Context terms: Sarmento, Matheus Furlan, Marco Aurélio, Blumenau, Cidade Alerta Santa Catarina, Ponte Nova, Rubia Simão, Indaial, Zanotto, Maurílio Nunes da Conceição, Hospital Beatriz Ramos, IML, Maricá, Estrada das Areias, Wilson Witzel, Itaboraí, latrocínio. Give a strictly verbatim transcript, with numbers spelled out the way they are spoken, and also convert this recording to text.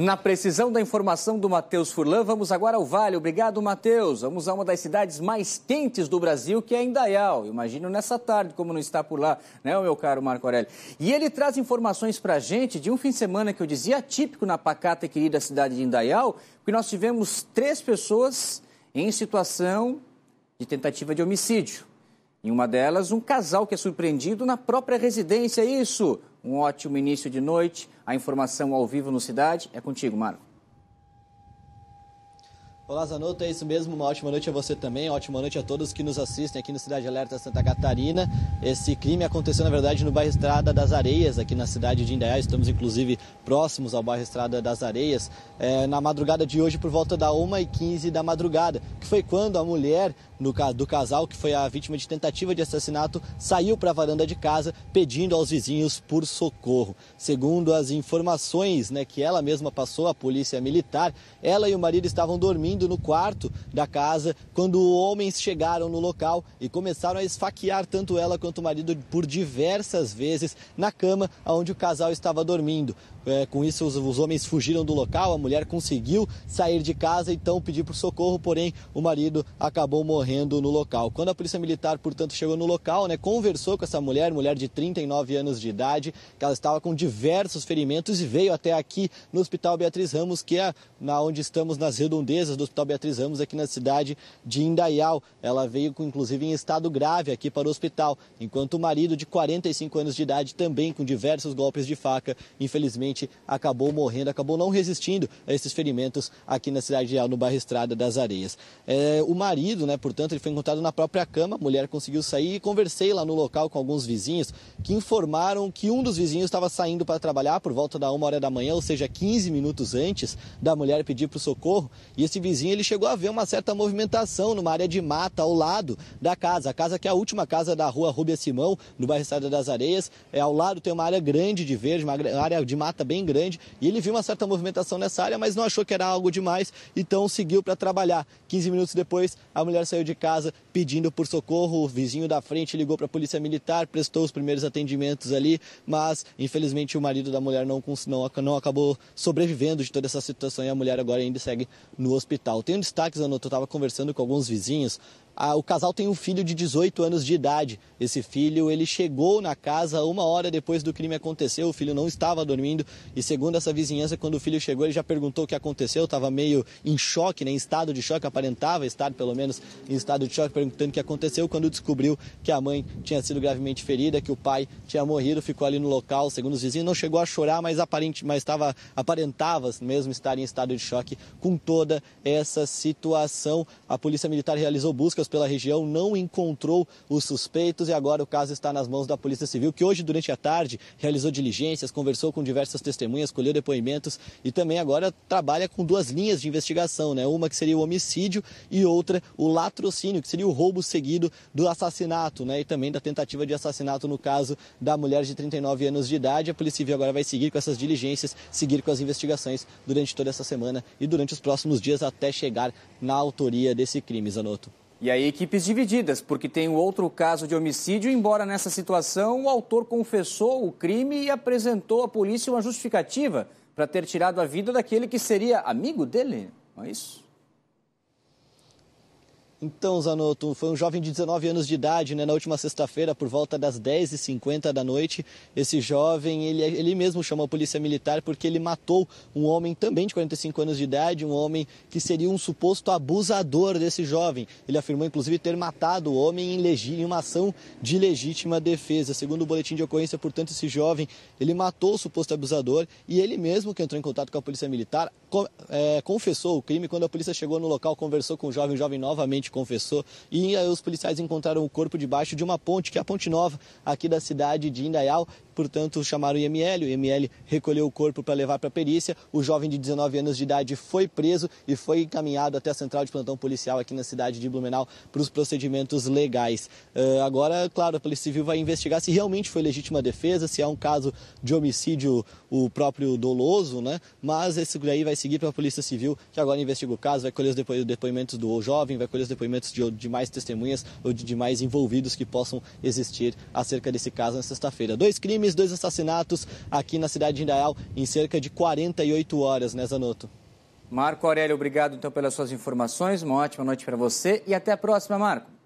Na precisão da informação do Matheus Furlan, vamos agora ao Vale. Obrigado, Matheus. Vamos a uma das cidades mais quentes do Brasil, que é Indaial. Imagino nessa tarde como não está por lá, né, meu caro Marco Aurélio? E ele traz informações para a gente de um fim de semana que eu dizia atípico na pacata e querida cidade de Indaial, porque nós tivemos três pessoas em situação de tentativa de homicídio. Em uma delas, um casal que é surpreendido na própria residência. Isso! Um ótimo início de noite, a informação ao vivo no Cidade. É contigo, Marco. Olá, Zanotto, é isso mesmo, uma ótima noite a você também, ótima noite a todos que nos assistem aqui no Cidade Alerta Santa Catarina. Esse crime aconteceu, na verdade, no bairro Estrada das Areias, aqui na cidade de Indaial, estamos inclusive próximos ao bairro Estrada das Areias, é, na madrugada de hoje, por volta da uma e quinze da madrugada, que foi quando a mulher no, do casal, que foi a vítima de tentativa de assassinato, saiu para a varanda de casa pedindo aos vizinhos por socorro. Segundo as informações, né, que ela mesma passou à polícia militar, ela e o marido estavam dormindo no quarto da casa quando homens chegaram no local e começaram a esfaquear tanto ela quanto o marido por diversas vezes na cama onde o casal estava dormindo. É, com isso, os, os homens fugiram do local, a mulher conseguiu sair de casa, então pedir por socorro, porém o marido acabou morrendo no local. Quando a polícia militar, portanto, chegou no local, né, conversou com essa mulher, mulher de trinta e nove anos de idade, que ela estava com diversos ferimentos e veio até aqui no Hospital Beatriz Ramos, que é na onde estamos, nas redondezas do Hospital Beatriz Ramos, aqui na cidade de Indaial. Ela veio, inclusive, em estado grave aqui para o hospital, enquanto o marido de quarenta e cinco anos de idade, também com diversos golpes de faca, infelizmente, acabou morrendo, acabou não resistindo a esses ferimentos aqui na cidade de Indaial, no bairro Estrada das Areias. É, o marido, né, portanto, ele foi encontrado na própria cama, a mulher conseguiu sair e conversei lá no local com alguns vizinhos que informaram que um dos vizinhos estava saindo para trabalhar por volta da uma hora da manhã, ou seja, quinze minutos antes da mulher pedir para o socorro, e esse vizinho ele chegou a ver uma certa movimentação numa área de mata ao lado da casa, a casa que é a última casa da rua Rubia Simão, no bairro Estrada das Areias. É, ao lado tem uma área grande de verde, uma área de mata bem grande, e ele viu uma certa movimentação nessa área, mas não achou que era algo demais, então seguiu para trabalhar. quinze minutos depois, a mulher saiu de casa pedindo por socorro, o vizinho da frente ligou para a polícia militar, prestou os primeiros atendimentos ali, mas infelizmente o marido da mulher não, não, não acabou sobrevivendo de toda essa situação e a mulher agora ainda segue no hospital. Tem um destaque, Zanotto, eu estava conversando com alguns vizinhos. Ah, o casal tem um filho de dezoito anos de idade. Esse filho, ele chegou na casa uma hora depois do crime acontecer, o filho não estava dormindo e, segundo essa vizinhança, quando o filho chegou, ele já perguntou o que aconteceu, estava meio em choque, né, em estado de choque, aparentava estar pelo menos em estado de choque, perguntando o que aconteceu, quando descobriu que a mãe tinha sido gravemente ferida, que o pai tinha morrido, ficou ali no local, segundo os vizinhos, não chegou a chorar, mas, aparente, mas tava, aparentava mesmo estar em estado de choque com toda essa situação. A polícia militar realizou buscas pela região, não encontrou os suspeitos e agora o caso está nas mãos da Polícia Civil, que hoje, durante a tarde, realizou diligências, conversou com diversas testemunhas, colheu depoimentos e também agora trabalha com duas linhas de investigação, né? Uma que seria o homicídio e outra o latrocínio, que seria o roubo seguido do assassinato, né? E também da tentativa de assassinato no caso da mulher de trinta e nove anos de idade. A Polícia Civil agora vai seguir com essas diligências, seguir com as investigações durante toda essa semana e durante os próximos dias até chegar na autoria desse crime, Zanotto. E aí, equipes divididas, porque tem outro caso de homicídio, embora nessa situação o autor confessou o crime e apresentou à polícia uma justificativa para ter tirado a vida daquele que seria amigo dele, não é isso? Então, Zanotto, foi um jovem de dezenove anos de idade, né? Na última sexta-feira, por volta das dez e cinquenta da noite, esse jovem, ele, ele mesmo chamou a polícia militar porque ele matou um homem também de quarenta e cinco anos de idade, um homem que seria um suposto abusador desse jovem. Ele afirmou, inclusive, ter matado o homem em, legi... em uma ação de legítima defesa. Segundo o boletim de ocorrência, portanto, esse jovem, ele matou o suposto abusador e ele mesmo, que entrou em contato com a polícia militar, co... é, confessou o crime. Quando a polícia chegou no local, conversou com o jovem, o jovem novamente confessou e aí os policiais encontraram o corpo debaixo de uma ponte, que é a Ponte Nova, aqui da cidade de Indaial. Portanto, chamaram o I M L, o I M L recolheu o corpo para levar para a perícia. O jovem de dezenove anos de idade foi preso e foi encaminhado até a central de plantão policial aqui na cidade de Blumenau para os procedimentos legais. Uh, agora, claro, a Polícia Civil vai investigar se realmente foi legítima defesa, se é um caso de homicídio o próprio doloso, né? Mas esse daí vai seguir para a Polícia Civil, que agora investiga o caso, vai colher os depo- depoimentos do jovem, vai colher os depoimentos de demais testemunhas ou de demais envolvidos que possam existir acerca desse caso na sexta-feira. Dois crimes mais dois assassinatos aqui na cidade de Indaial em cerca de quarenta e oito horas, né, Zanotto? Marco Aurélio, obrigado então pelas suas informações, uma ótima noite para você e até a próxima, Marco.